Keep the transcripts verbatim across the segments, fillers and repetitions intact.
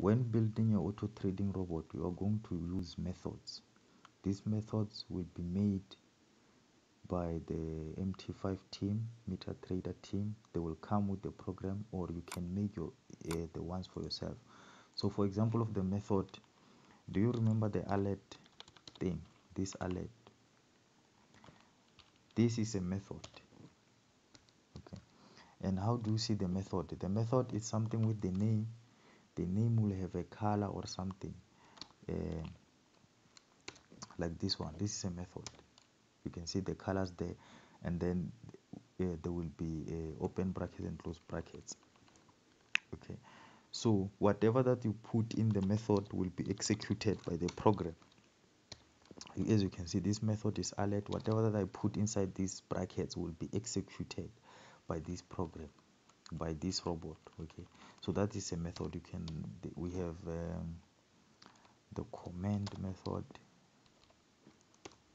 When building your auto trading robot, you are going to use methods. These methods will be made by the M T five team, MetaTrader team. They will come with the program, or you can make your uh, the ones for yourself. So for example of the method, do you remember the alert thing? This alert, this is a method. Okay, and how do you see the method? The method is something with the name. The name will have a color or something, uh, like this one. This is a method. You can see the colors there, and then uh, there will be uh, open brackets and close brackets. Okay, so whatever that you put in the method will be executed by the program. As you can see, this method is alert. Whatever that I put inside these brackets will be executed by this program, by this robot. Okay, so that is a method. You can, we have um, the command method.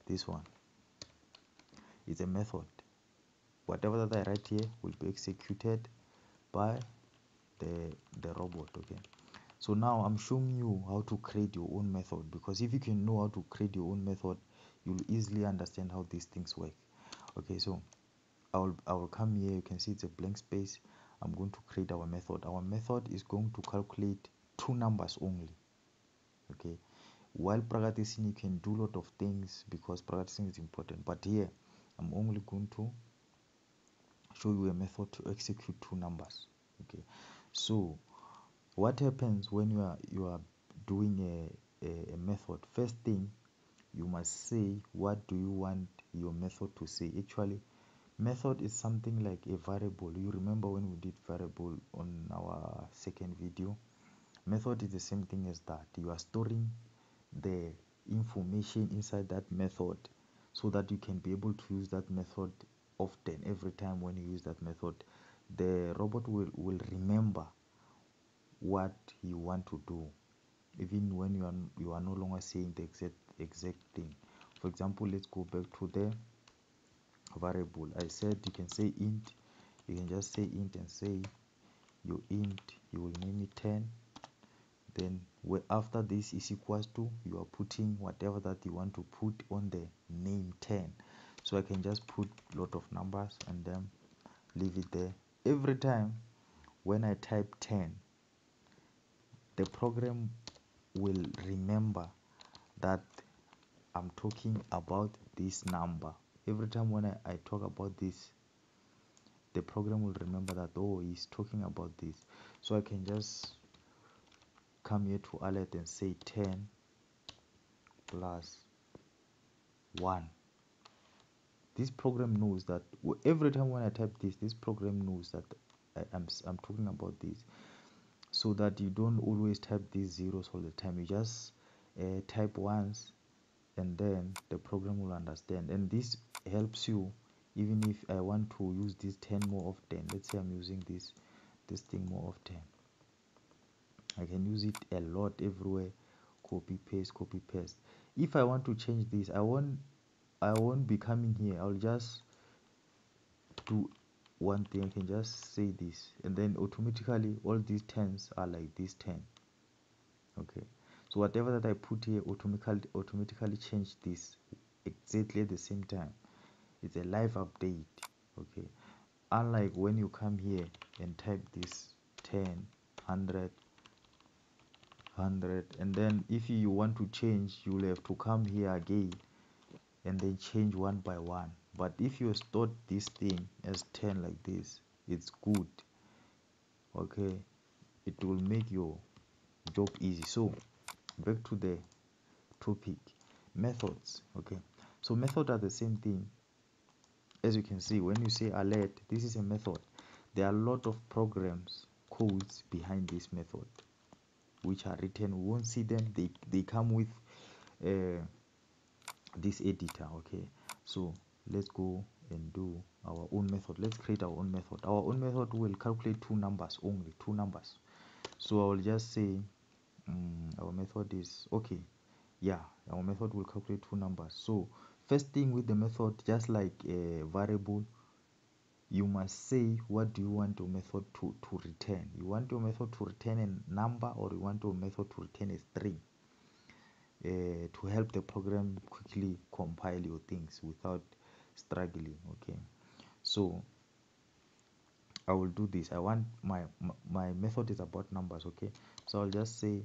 This one is a method. Whatever that I write here will be executed by the the robot. Okay, so now I'm showing you how to create your own method, because if you can know how to create your own method, you'll easily understand how these things work. Okay, so I will, I will come here. You can see it's a blank space. I'm going to create our method. Our method is going to calculate two numbers only. Okay, while practicing you can do a lot of things, because practicing is important, but here I'm only going to show you a method to execute two numbers. Okay, so what happens when you are you are doing a, a, a method? First thing, you must say what do you want your method to say. Actually, method is something like a variable. You remember when we did variable on our second video? Method is the same thing as that. You are storing the information inside that method so that you can be able to use that method often. Every time when you use that method, the robot will, will remember what you want to do, even when you are you are no longer saying the exact exact thing. For example, let's go back to the variable. I said you can say int. You can just say int and say your int, you will name it ten. Then after this is equals to, you are putting whatever that you want to put on the name ten. So I can just put a lot of numbers and then leave it there. Every time when I type ten, the program will remember that I'm talking about this number. Every time when I, I talk about this, the program will remember that, oh, he's talking about this. So I can just come here to alert and say ten plus one. This program knows that every time when I type this, this program knows that I, I'm, I'm talking about this, so that you don't always type these zeros all the time. You just uh, type once, and then the program will understand. And this helps you, even if I want to use this ten more often. Let's say I'm using this this thing more often. I can use it a lot, everywhere. Copy paste, copy paste. If I want to change this, I won't I won't be coming here. I'll just do one thing. I can just say this, and then automatically all these tens are like this ten. Okay, so whatever that I put here automatically automatically change this exactly at the same time. It's a live update. Okay, unlike when you come here and type this ten, one hundred, one hundred, and then if you want to change, you'll have to come here again and then change one by one. But if you store this thing as ten like this, it's good. Okay, it will make your job easy. So back to the topic, methods. Okay, so methods are the same thing. As you can see, when you say alert, this is a method. There are a lot of programs, codes behind this method, which are written. We won't see them. They, they come with uh, this editor. Okay, so let's go and do our own method. Let's create our own method. Our own method will calculate two numbers only, two numbers. So I will just say um, our method is okay. Yeah, our method will calculate two numbers. So first thing with the method, just like a variable, you must say what do you want your method to, to return. You want your method to return a number, or you want your method to return a string, uh, to help the program quickly compile your things without struggling. Okay, so I will do this. I want my my method is about numbers. Okay, so I'll just say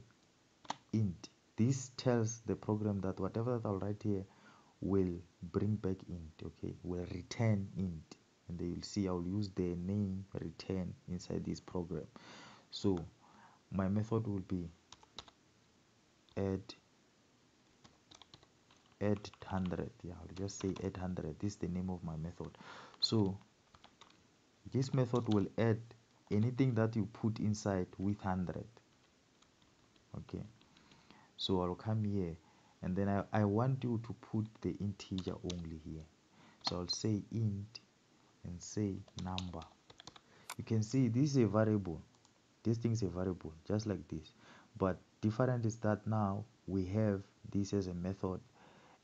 int. This tells the program that whatever that I'll write here will bring back int. Okay, will return int, and they will see I'll use the name return inside this program. So my method will be add add one hundred. Yeah, I'll just say add one hundred. This is the name of my method. So this method will add anything that you put inside with one hundred. Okay, so I'll come here, and then I, I want you to put the integer only here. So I'll say int and say number. You can see this is a variable. This thing is a variable, just like this. But different is that now we have this as a method,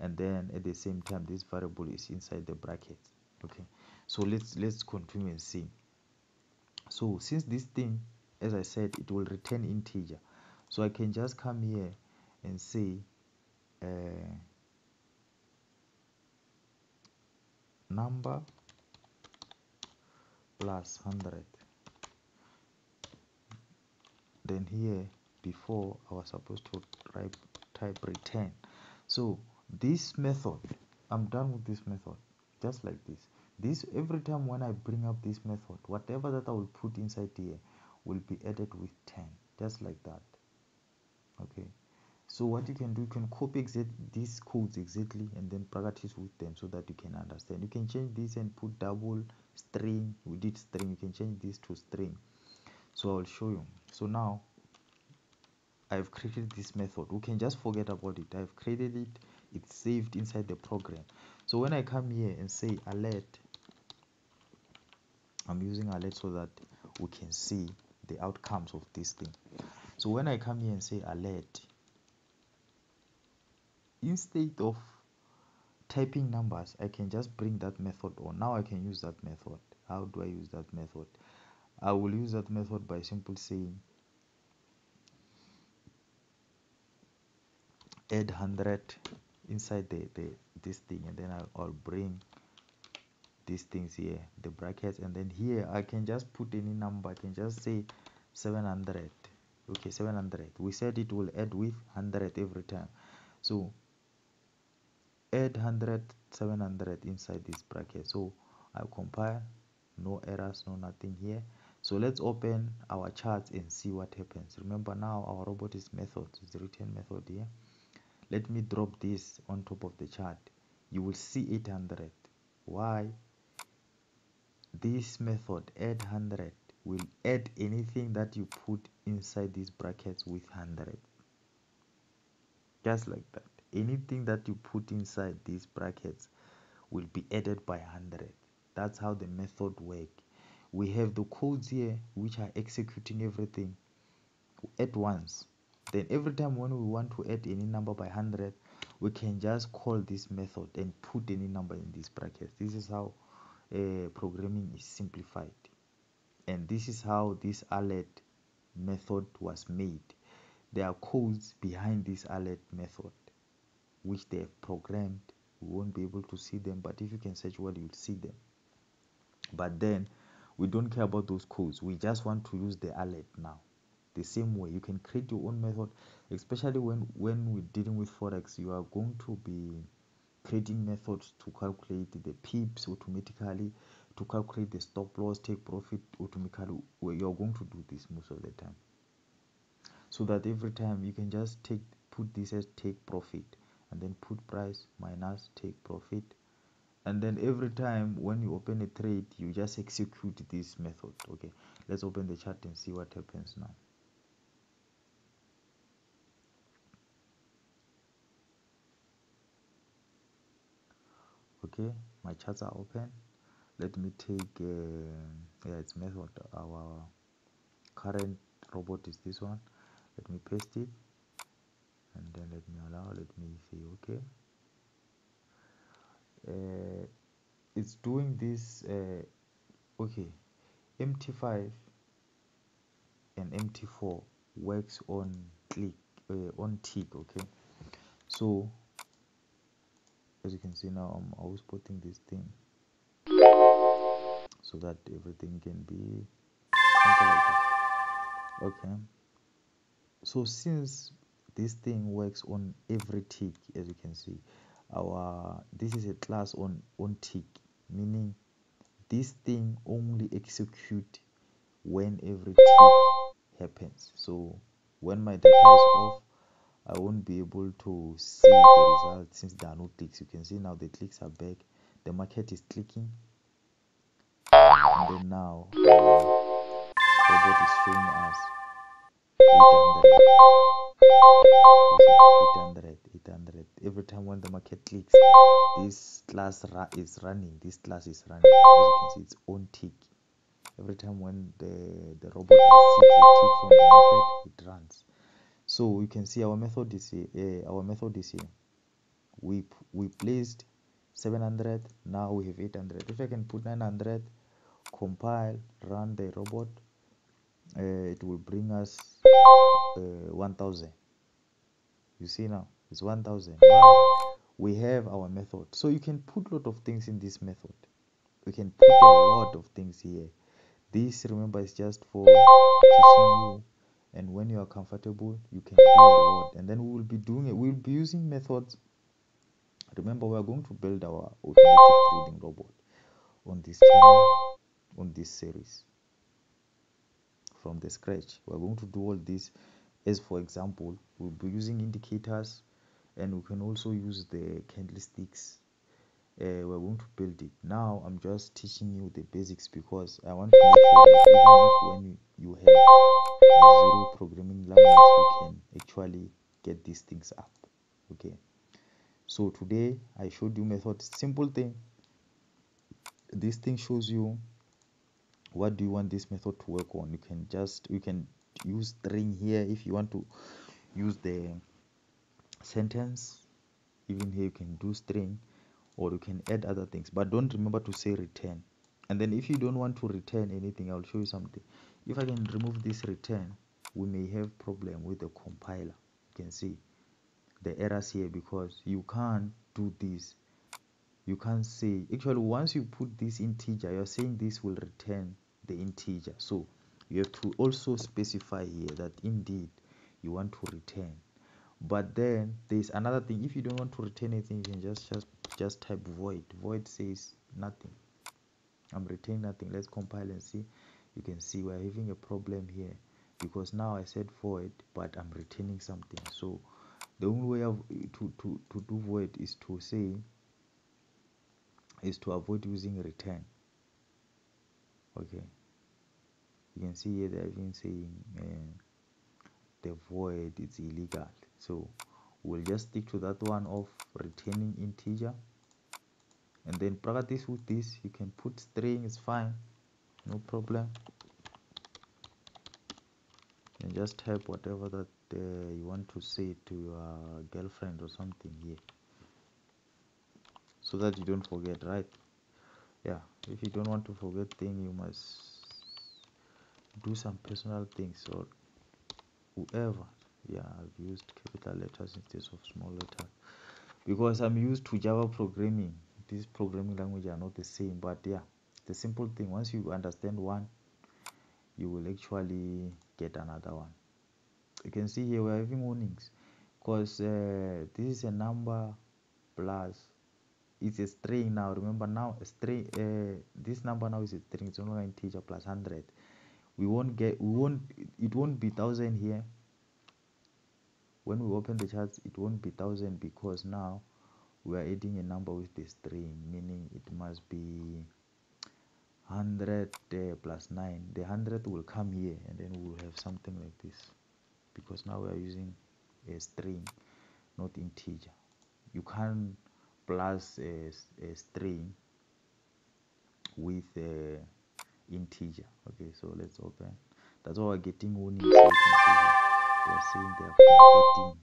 and then at the same time this variable is inside the brackets. Okay, so let's let's continue and see. So since this thing, as I said, it will return integer, so I can just come here and say uh, number plus one hundred. Then here before I was supposed to type type return. So this method, I'm done with this method, just like this. This every time when I bring up this method, whatever that I will put inside here will be added with ten, just like that. Okay, so what you can do, you can copy exact these codes exactly and then practice with them so that you can understand. You can change this and put double string. We did string. You can change this to string. So I'll show you. So now I've created this method. We can just forget about it. I've created it. It's saved inside the program. So when I come here and say alert, I'm using alert so that we can see the outcomes of this thing. So when I come here and say alert, instead of typing numbers, I can just bring that method on. Now I can use that method. How do I use that method? I will use that method by simply saying add one hundred inside the, the this thing, and then I'll, I'll bring these things here, the brackets, and then here I can just put any number. I can just say seven hundred. Okay, seven hundred. We said it will add with one hundred every time. So add one hundred, seven hundred inside this bracket. So I'll compile, no errors, no nothing here. So let's open our charts and see what happens. Remember now our robot is method, is the return method here. Let me drop this on top of the chart. You will see eight hundred. Why? This method add one hundred will add anything that you put inside these brackets with one hundred, just like that. Anything that you put inside these brackets will be added by one hundred. That's how the method works. We have the codes here which are executing everything at once. Then every time when we want to add any number by one hundred, we can just call this method and put any number in these brackets. This is how uh, programming is simplified, and this is how this alert method was made. There are codes behind this alert method which they have programmed. We won't be able to see them, but if you can search what, you'll see them. But then we don't care about those codes. We just want to use the alert now. The same way you can create your own method, especially when when we're dealing with forex. You are going to be creating methods to calculate the pips automatically, to calculate the stop loss, take profit automatically. You're going to do this most of the time, so that every time you can just take put this as take profit, and then put price minus take profit, and then every time when you open a trade, you just execute this method. Okay, let's open the chart and see what happens now. Okay, my charts are open. Let me take uh, yeah, it's method. Our current robot is this one. Let me paste it, and then let me allow. Let me say okay. Uh, it's doing this uh, Okay, M T five and M T four works on click uh, on tick. Okay, so as you can see now, I'm outspotting this thing so that everything can be something like that. Okay, so since this thing works on every tick, as you can see, our this is a class on on tick, meaning this thing only execute when every tick happens. So when my data is off, I won't be able to see the result since there are no clicks. You can see now the clicks are back, the market is clicking, and then now the robot is showing us eight hundred, eight hundred, eight hundred. Every time when the market clicks, this class ra is running. This class is running. As you can see, it's on tick. Every time when the the robot receives a tick from the market, it runs. So you can see our method is here. Uh, our method is here. We we placed seven hundred. Now we have eight hundred. If I can put nine hundred, compile, run the robot, uh, it will bring us uh, one thousand. You see now, it's one thousand. We have our method. So you can put a lot of things in this method. We can put a lot of things here. This, remember, is just for teaching you, and when you are comfortable, you can do a lot. And then we will be doing it. We will be using methods. Remember, we are going to build our automatic trading robot on this channel, on this series, from the scratch. We are going to do all this. As for example, we'll be using indicators, and we can also use the candlesticks. Uh, we're going to build it. Now I'm just teaching you the basics because I want to make sure that even if when you have zero programming language, you can actually get these things up. Okay, so today I showed you methods. Simple thing. This thing shows you what do you want this method to work on. You can just you can use string here if you want to use the sentence. Even here you can do string, or you can add other things, but don't remember to say return. And then if you don't want to return anything, I'll show you something. If I can remove this return, we may have problem with the compiler. You can see the errors here because you can't do this. You can't say, actually once you put this integer, you're saying this will return the integer. So you have to also specify here that indeed you want to return. But then there's another thing. If you don't want to return anything, you can just just just type void. Void says nothing. I'm returning nothing. Let's compile and see. You can see we're having a problem here because now I said void, but I'm returning something. So the only way of to to to do void is to say is to avoid using return. Okay, you can see here they've been saying uh, the void is illegal, so we'll just stick to that one of retaining integer, and then practice with this. You can put string, is fine, no problem, and just type whatever that uh, you want to say to your girlfriend or something here, so that you don't forget, right? Yeah, if you don't want to forget thing, you must do some personal things or whoever. Yeah, I've used capital letters instead of small letters because I'm used to Java programming. These programming languages are not the same, but yeah, the simple thing, once you understand one, you will actually get another one. You can see here we're having warnings because uh, this is a number plus, it's a string now. Remember now, a string, uh, this number now is a string, it's only an integer plus one hundred. We won't get, we won't, it won't be thousand here. When we open the charts, it won't be thousand because now we are adding a number with the string, meaning it must be one hundred uh, plus nine. The one hundred will come here, and then we'll have something like this because now we are using a string, not integer. You can't plus a, a string with a integer. Okay, so let's open. That's why we're getting warning. So you can see here they are saying they are converting.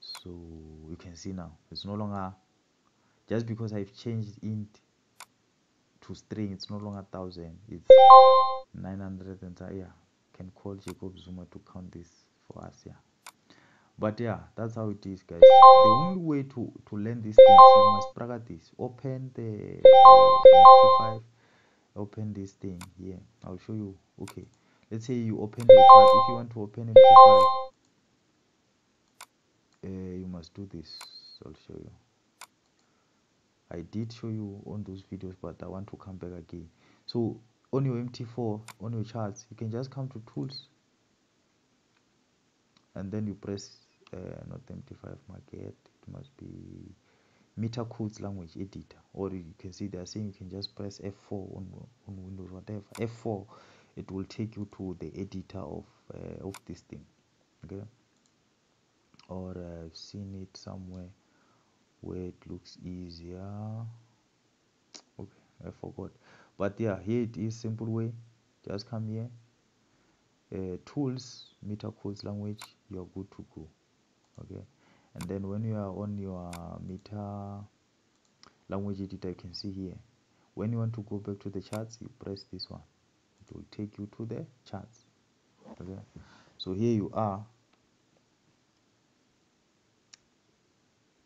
So you can see now it's no longer, just because I've changed int to string. It's no longer thousand. It's nine hundred and yeah. Can call Jacob Zuma to count this for us. Yeah. But yeah, that's how it is, guys. The only way to to learn these things, you must practice. Open the M T five. Open this thing. Yeah, I'll show you. Okay. Let's say you open your chart. If you want to open M T five, uh, you must do this. I'll show you. I did show you on those videos, but I want to come back again. So on your M T four, on your charts, you can just come to tools and then you press uh, not M T five market, it must be meter codes language editor, or you can see they are saying you can just press F four on, on Windows, whatever. F four, it will take you to the editor of uh, of this thing. Okay, or uh, I've seen it somewhere where it looks easier. Okay, I forgot, but yeah, here it is, simple way. Just come here, uh, tools, meter codes language, you're good to go. Okay, and then when you are on your meter language editor, you can see here, when you want to go back to the charts, you press this one, it will take you to the charts. Okay, so here you are.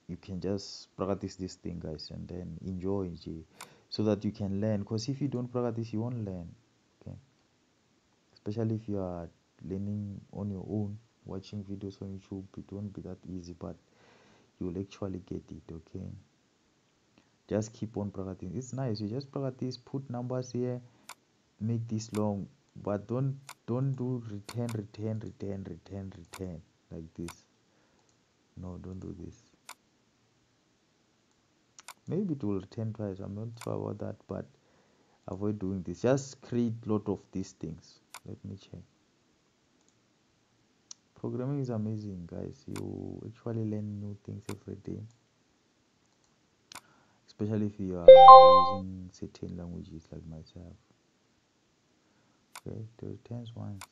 You can just practice this thing, guys, and then enjoy it so that you can learn, because if you don't practice, you won't learn. Okay, especially if you are learning on your own, watching videos on YouTube, it won't be that easy, but you'll actually get it. Okay, just keep on practicing. It's nice, you just practice, put numbers here, make this long, but don't don't do return return return return return like this. No, don't do this. Maybe it will return twice, I'm not sure about that, but avoid doing this. Just create a lot of these things. Let me check. Programming is amazing, guys. You actually learn new things every day, especially if you are using certain languages like myself. Okay, it returns once.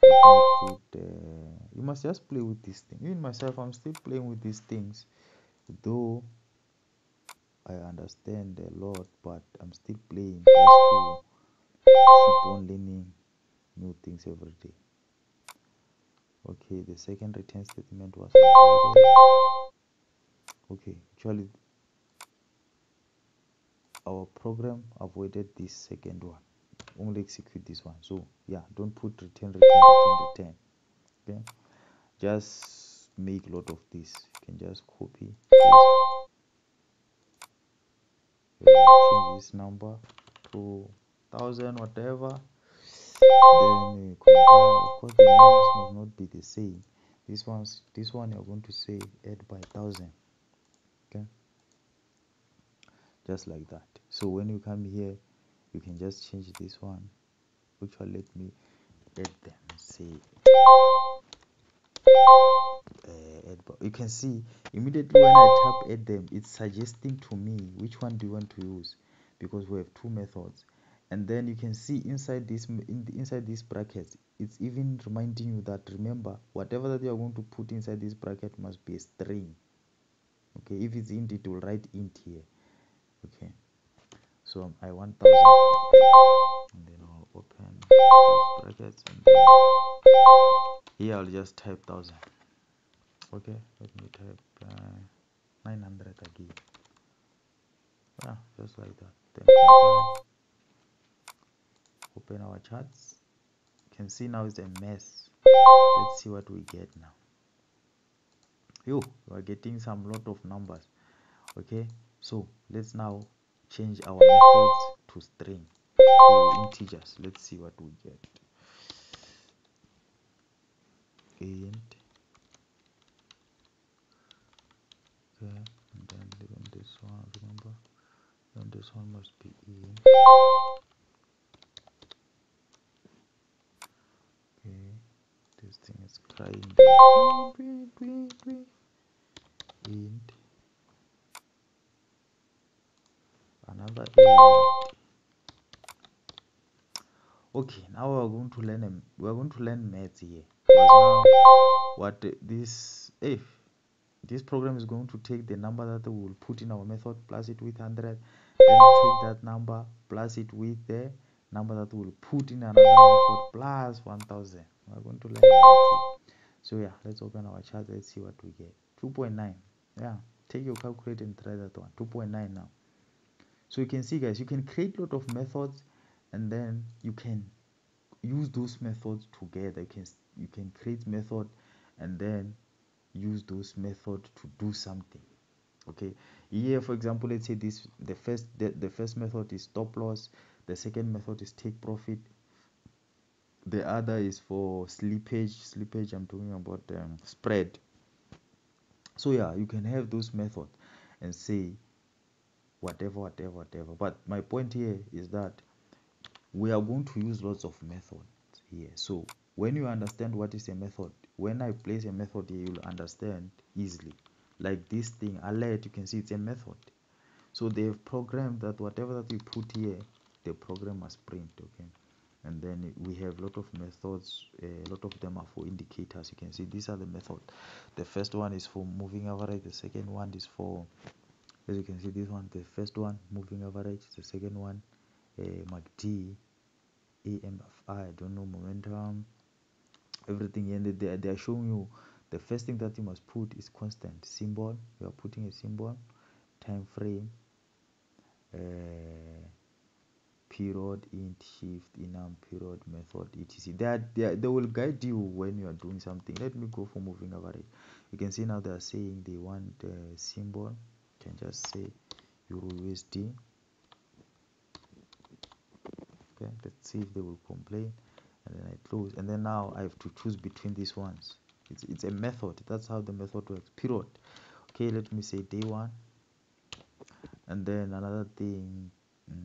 Put, uh, you must just play with this thing. Even myself, I'm still playing with these things, though I understand a lot, but I'm still playing just to keep on learning new things every day. Okay, the second return statement was okay. Actually, our program avoided this second one. Only execute this one. So yeah, don't put return, return, return, return. Okay, just make a lot of this. You can just copy. Change this number to thousand, whatever. Then you compare. Of course, the names must not be the same. This one's this one you're going to say add by thousand. Okay, just like that. So when you come here, you can just change this one. Which will let me add them. Say Uh, you can see immediately when I tap at them, it's suggesting to me which one do you want to use, because we have two methods. And then you can see inside this in the, inside these brackets, it's even reminding you that remember whatever that you are going to put inside this bracket must be a string. Okay, if it's int, it will write int here. Okay, so um, I want thousand, and then I'll open these brackets, and then here I'll just type thousand. Okay, let me type uh, nine hundred again. Ah, just like that. Then open our charts. You can see now it's a mess. Let's see what we get now. You are getting some lot of numbers. Okay, so let's now change our methods to string, to integers. Let's see what we get. Int. Okay, and then even this one, remember, then this one must be E. Okay, this thing is crying. Int. Another int. Okay, now we are going to learn. We are going to learn maths here. Now, what this if. This program is going to take the number that we will put in our method, plus it with one hundred, then take that number, plus it with the number that we'll put in another record, plus one thousand. We're going to learn that. So yeah, let's open our chart. Let's see what we get. two point nine. Yeah, take your calculator and try that one. two point nine now. So you can see, guys, you can create a lot of methods, and then you can use those methods together. You can you can create method and then use those methods to do something. Okay, here for example, let's say this the first the, the first method is stop loss, the second method is take profit, the other is for slippage. Slippage I'm talking about um, spread. So yeah, you can have those methods and say whatever whatever whatever. But my point here is that we are going to use lots of methods here. So when you understand what is a method, when I place a method here, you'll understand easily. Like this thing, alert, you can see it's a method. So they've programmed that whatever that you put here, the program must print. Okay, and then we have a lot of methods. A lot of them are for indicators. You can see these are the methods. The first one is for moving average, the second one is for, as you can see, this one, the first one moving average, the second one uh, M A C D, A M F I, I don't know, momentum, everything. And they, they are showing you the first thing that you must put is constant symbol. You are putting a symbol, time frame, uh, period, int, shift, enum, period, method, etc. That they, they will guide you when you are doing something. Let me go for moving average. You can see now they are saying they want uh, symbol. You can just say EURUSD. Okay, let's see if they will complain, and then I close. And then now I have to choose between these ones. It's, it's a method. That's how the method works. Period. Okay, let me say day one. And then another thing. Um,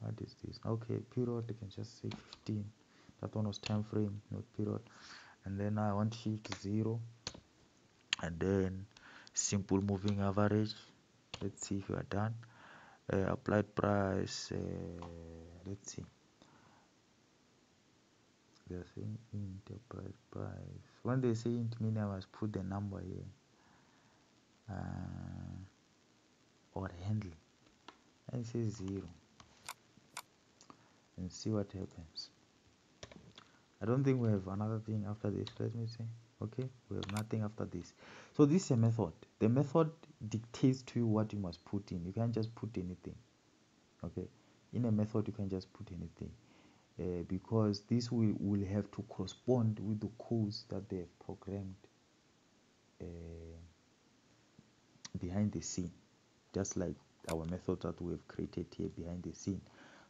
what is this? Okay, period. You can just say fifteen. That one was time frame, not period. And then I want shift zero. And then simple moving average. Let's see if you are done. Uh, applied price. Uh, let's see. They are saying enterprise price. When they say int, mean I must put the number here, uh, or handle, and say zero, and see what happens. I don't think we have another thing after this. Let me see. Okay, we have nothing after this. So this is a method. The method dictates to you what you must put in. You can't just put anything. Okay, in a method you can just put anything. Uh, because this will, will have to correspond with the codes that they have programmed uh, behind the scene, just like our method that we have created here behind the scene,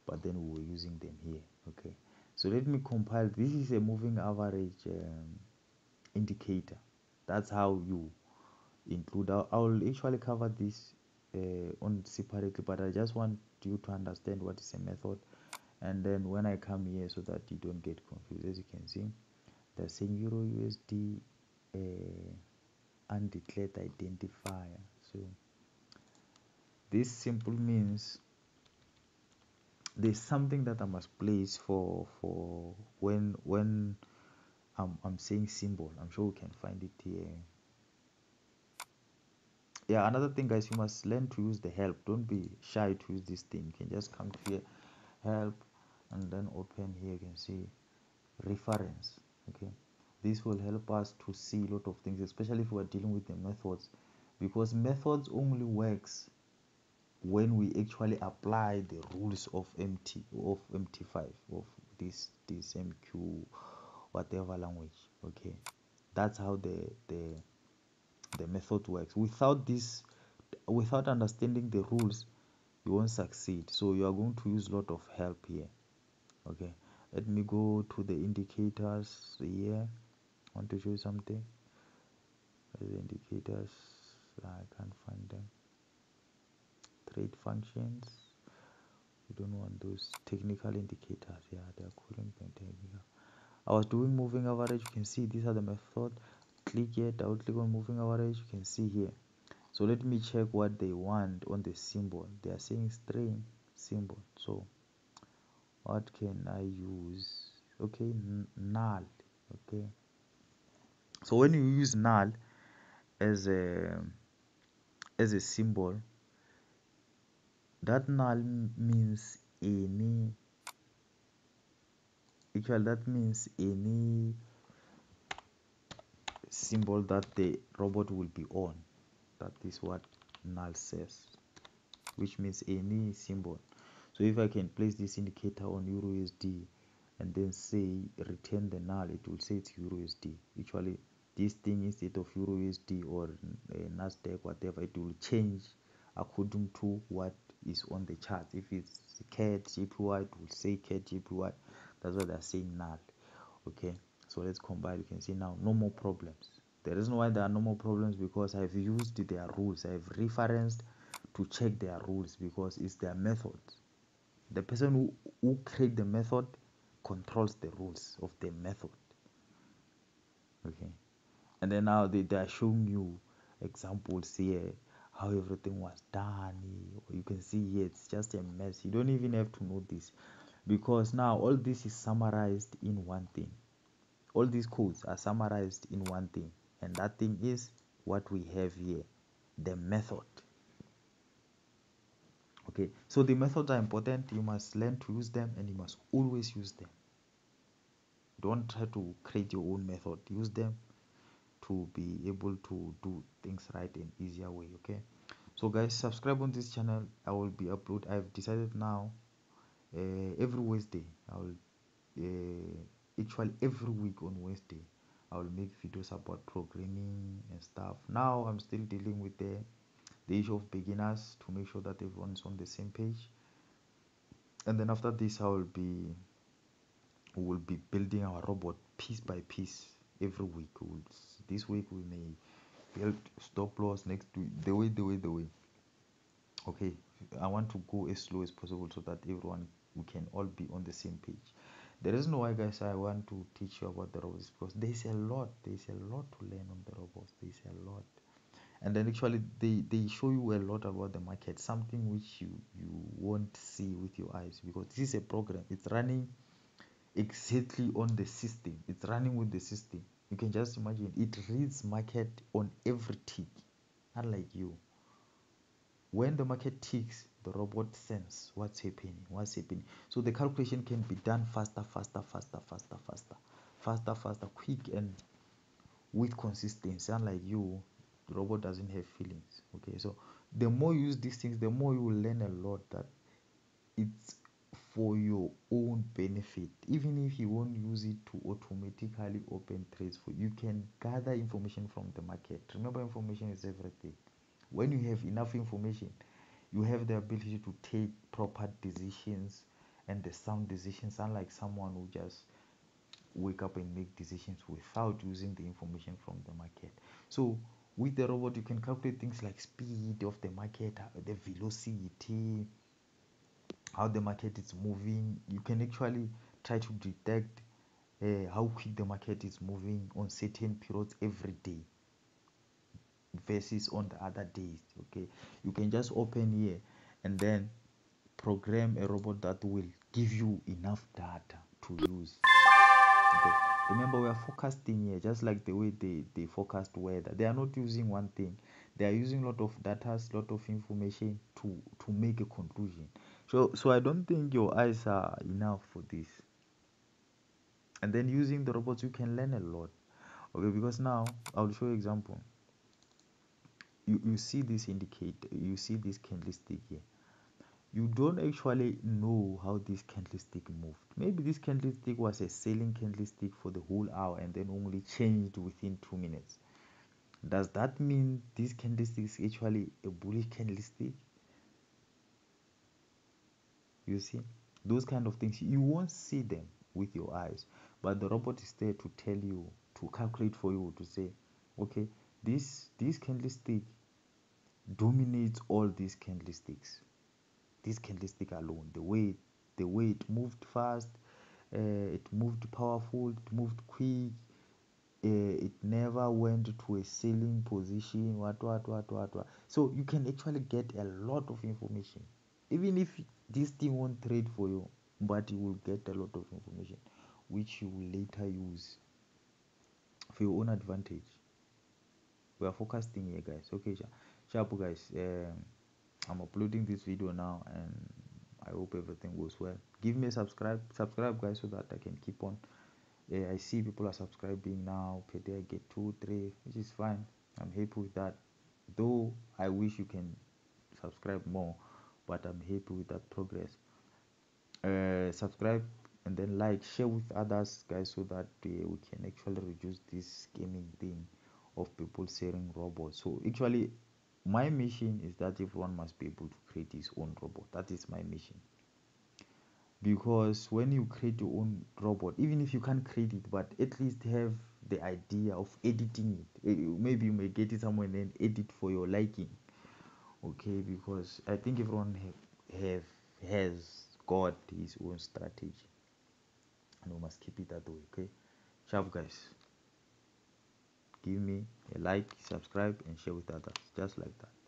but then we were using them here. Okay, so let me compile. This is a moving average um, indicator. That's how you include. I'll, I'll actually cover this uh, on separately, but I just want you to understand what is a method. And then when I come here, so that you don't get confused, as you can see, they're saying EURUSD uh, undeclared identifier. So this simple means there's something that I must place for for when when I'm I'm saying symbol. I'm sure we can find it here. Yeah, another thing, guys, you must learn to use the help. Don't be shy to use this thing. You can just come to here, help. And then open here, you can see reference. Okay, this will help us to see a lot of things, especially if we are dealing with the methods, because methods only works when we actually apply the rules of M T of M T five of this this M Q whatever language. Okay, that's how the the the method works. Without this, without understanding the rules, you won't succeed. So you are going to use a lot of help here. Okay, let me go to the indicators here. I want to show you something. The indicators, I can't find them. Trade functions, you don't want those technical indicators. Yeah, they are calling them technical. I was doing moving average. You can see these are the method. Click here, double click on moving average. You can see here. So let me check what they want on the symbol. They are saying string symbol. So what can I use? Okay, null. Okay, so when you use null as a as a symbol, that null means any equal, that means any symbol that the robot will be on. That is what null says, which means any symbol. So if I can place this indicator on EURUSD and then say return the null, it will say it's EURUSD. Actually this thing, instead of EURUSD or uh, NASDAQ, whatever, it will change according to what is on the chart. If it's C A D G P Y, it will say C A D G P Y. That's why they're saying null. Okay, so let's combine. You can see now no more problems. The reason why there are no more problems, because I've used their rules, I've referenced to check their rules, because it's their method. The person who, who creates the method controls the rules of the method. Okay, and then now they, they are showing you examples here, how everything was done. You can see here it's just a mess. You don't even have to know this, because now all this is summarized in one thing. All these codes are summarized in one thing, and that thing is what we have here, the method. Okay, so the methods are important. You must learn to use them, and you must always use them. Don't try to create your own method. Use them to be able to do things right in easier way. Okay, so guys, subscribe on this channel. I will be upload. I've decided now uh, every Wednesday I will uh, actually every week on Wednesday I will make videos about programming and stuff. Now I'm still dealing with the the issue of beginners to make sure that everyone's on the same page, and then after this I will be will be building our robot piece by piece every week. We'll, this week we may build stop loss, next week the way the way the way okay, I want to go as slow as possible so that everyone, we can all be on the same page. The reason why, guys, I want to teach you about the robots, because there's a lot there's a lot to learn on the robots. There's a lot. And then actually they, they show you a lot about the market, something which you, you won't see with your eyes, because this is a program. It's running exactly on the system. It's running with the system. You can just imagine, it reads market on every tick, unlike you. When the market ticks, the robot senses what's happening, what's happening. So the calculation can be done faster, faster, faster, faster, faster, faster, faster, quick, and with consistency, unlike you. The robot doesn't have feelings. Okay, so the more you use these things, the more you will learn a lot that it's for your own benefit. Even if you won't use it to automatically open trades for you, you can gather information from the market. Remember, information is everything. When you have enough information, you have the ability to take proper decisions and the sound decisions, unlike someone who just wake up and make decisions without using the information from the market. So with the robot, you can calculate things like speed of the market, the velocity, how the market is moving. You can actually try to detect uh, how quick the market is moving on certain periods every day versus on the other days. Okay, you can just open here and then program a robot that will give you enough data to use. Okay. Remember, we are forecasting here, just like the way they, they forecast weather. They are not using one thing. They are using a lot of data, a lot of information to, to make a conclusion. So, so I don't think your eyes are enough for this. And then using the robots, you can learn a lot. Okay, because now I'll show you an example. You, you see this indicator, you see this candlestick here. You don't actually know how this candlestick moved. Maybe this candlestick was a selling candlestick for the whole hour and then only changed within two minutes. Does that mean this candlestick is actually a bullish candlestick? You see, those kind of things, you won't see them with your eyes, but the robot is there to tell you, to calculate for you, to say, okay, this, this candlestick dominates all these candlesticks. This candlestick alone, the way the way it moved fast, uh, it moved powerful, it moved quick, uh, it never went to a selling position, what what what what what. So you can actually get a lot of information, even if this thing won't trade for you, but you will get a lot of information which you will later use for your own advantage. We are forecasting here, guys. Okay, sharp guys. um I'm uploading this video now, and I hope everything goes well. Give me a subscribe, subscribe guys, so that I can keep on. Yeah, I see people are subscribing now. Per day I get two, three, which is fine. I'm happy with that. Though I wish you can subscribe more, but I'm happy with that progress. Uh, subscribe and then like, share with others, guys, so that uh, we can actually reduce this scamming thing of people selling robots. So actually, my mission is that everyone must be able to create his own robot. That is my mission. Because when you create your own robot, even if you can't create it, but at least have the idea of editing it. Maybe you may get it somewhere and then edit for your liking. Okay, because I think everyone have, have has got his own strategy, and we must keep it that way. Okay, sharp guys, give me a like, subscribe, and share with others, just like that.